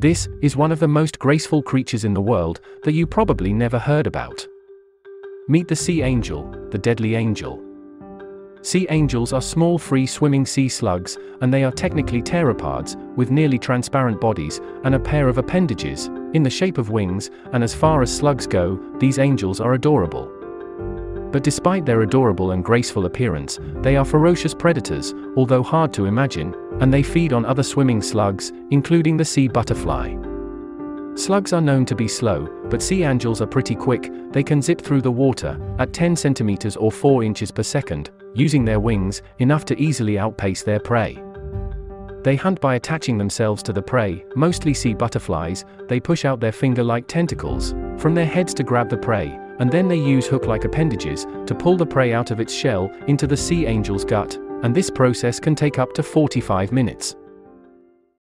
This is one of the most graceful creatures in the world that you probably never heard about. Meet the sea angel, the deadly angel. Sea angels are small free-swimming sea slugs, and they are technically pteropods, with nearly transparent bodies, and a pair of appendages, in the shape of wings, and as far as slugs go, these angels are adorable. But despite their adorable and graceful appearance, they are ferocious predators, although hard to imagine, and they feed on other swimming slugs, including the sea butterfly. Slugs are known to be slow, but sea angels are pretty quick. They can zip through the water, at 10 centimeters or 4 inches per second, using their wings, enough to easily outpace their prey. They hunt by attaching themselves to the prey, mostly sea butterflies. They push out their finger-like tentacles from their heads to grab the prey, and then they use hook-like appendages to pull the prey out of its shell into the sea angel's gut, and this process can take up to 45 minutes.